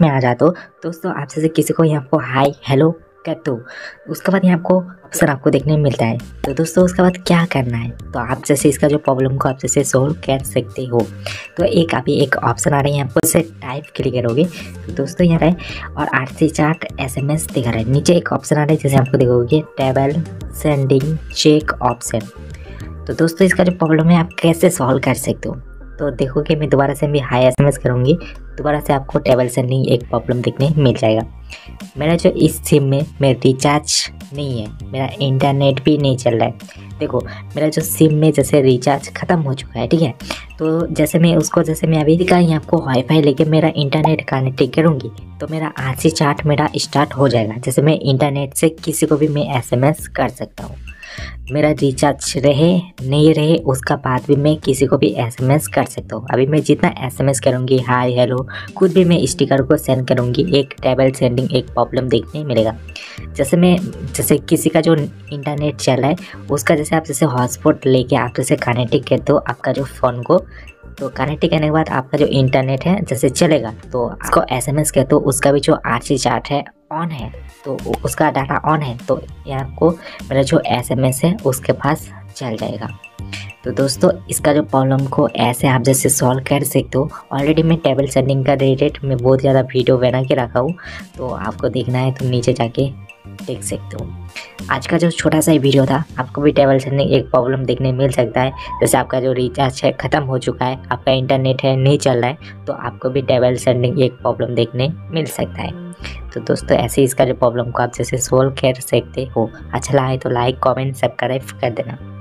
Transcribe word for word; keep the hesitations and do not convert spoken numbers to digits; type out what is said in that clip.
में आ जाते हो दोस्तों, आपसे से किसी को ही आपको हाय हेलो कर दो, उसके बाद यहाँ आपको अक्सर आपको देखने मिलता है। तो दोस्तों उसके बाद क्या करना है, तो आप जैसे इसका जो प्रॉब्लम को आप जैसे सॉल्व कर सकते हो। तो एक अभी एक ऑप्शन आ रही है, यहाँ पर से टाइप क्लिक करोगे दोस्तों यहाँ है, और R C chart S M S दिखा रहा है। नीचे एक ऑप्शन आ रहा है जैसे आपको देखोगे टेबल सेंडिंग चेक ऑप्शन। तो दोस्तों इसका जो प्रॉब्लम है आप कैसे सॉल्व कर सकते हो, तो देखो कि मैं दोबारा से भी हाई एस एम एस करूँगी, दोबारा से आपको टेबल सेंडिंग एक प्रॉब्लम देखने मिल जाएगा। मेरा जो इस सिम में मेरा रिचार्ज नहीं है, मेरा इंटरनेट भी नहीं चल रहा है। देखो मेरा जो सिम में जैसे रिचार्ज ख़त्म हो चुका है, ठीक है। तो जैसे मैं उसको जैसे मैं अभी दिखा ही आपको वाईफाई लेके मेरा इंटरनेट कनेक्ट करूँगी तो मेरा आरसी चार्ट मेरा स्टार्ट हो जाएगा। जैसे मैं इंटरनेट से किसी को भी मैं एस एम एस कर सकता हूँ, मेरा रिचार्ज रहे नहीं रहे उसका बाद भी मैं किसी को भी एसएमएस कर सकता हूँ। अभी मैं जितना एसएमएस करूँगी हाय हेलो खुद भी मैं स्टिकर को सेंड करूँगी, एक टेबल सेंडिंग एक प्रॉब्लम देखने मिलेगा। जैसे मैं जैसे किसी का जो इंटरनेट चल रहा है उसका जैसे आप जैसे हॉटस्पॉट लेके आप जैसे कनेक्ट कर दो आपका जो फ़ोन को, तो कनेक्ट करने के बाद आपका जो इंटरनेट है जैसे चलेगा। तो उसको एसएमएस कर दो, उसका भी जो आरसी चार्ट है ऑन है तो उसका डाटा ऑन है, तो ये आपको मेरा जो एसएमएस है उसके पास चल जाएगा। तो दोस्तों इसका जो प्रॉब्लम को ऐसे आप जैसे सॉल्व कर सकते हो। ऑलरेडी मैं टेबल सेटिंग का रिलेटेड मैं बहुत ज़्यादा वीडियो बना के रखा हूँ, तो आपको देखना है तो नीचे जाके देख सकते हो। आज का जो छोटा सा वीडियो था, आपको भी टेबल सेटिंग एक प्रॉब्लम देखने मिल सकता है। जैसे आपका जो रिचार्ज है ख़त्म हो चुका है, आपका इंटरनेट है नहीं चल रहा है, तो आपको भी टेबल सेटिंग एक प्रॉब्लम देखने मिल सकता है। तो दोस्तों ऐसे इसका जो प्रॉब्लम को आप जैसे सोल्व कर सकते हो। अच्छा लगा है तो लाइक कमेंट सब्सक्राइब कर देना।